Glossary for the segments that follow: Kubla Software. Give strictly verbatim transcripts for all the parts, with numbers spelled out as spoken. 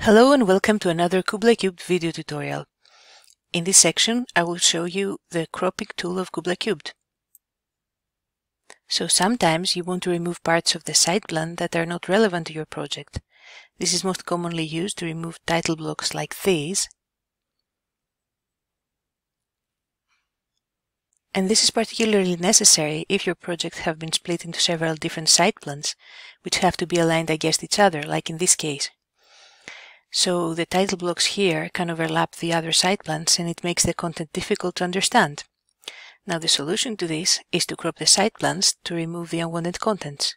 Hello and welcome to another Kubla Cubed video tutorial. In this section, I will show you the cropping tool of Kubla Cubed. So sometimes you want to remove parts of the site plan that are not relevant to your project. This is most commonly used to remove title blocks like these. And this is particularly necessary if your projects have been split into several different site plans, which have to be aligned against each other, like in this case. So the title blocks here can overlap the other site plans and it makes the content difficult to understand. Now the solution to this is to crop the site plans to remove the unwanted contents.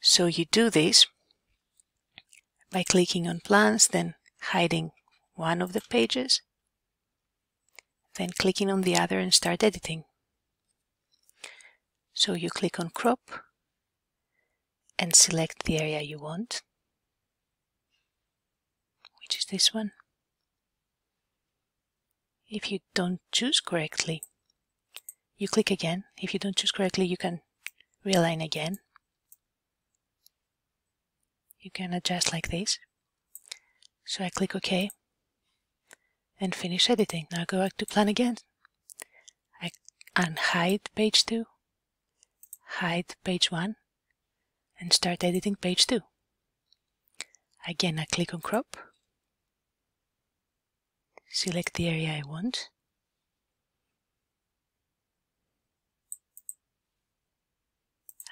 So you do this by clicking on plans, then hiding one of the pages, then clicking on the other and start editing. So you click on crop and select the area you want, which is this one. If you don't choose correctly, you click again. If you don't choose correctly, you can realign again. You can adjust like this. So I click OK and finish editing. Now go back to plan again. I unhide page two, hide page one, and start editing page two. Again, I click on crop. Select the area I want.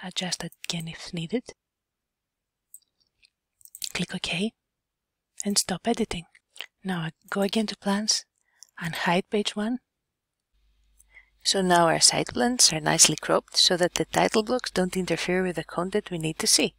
Adjust it again if needed. Click OK and stop editing. Now I go again to plans and hide page one. So now our site plans are nicely cropped so that the title blocks don't interfere with the content we need to see.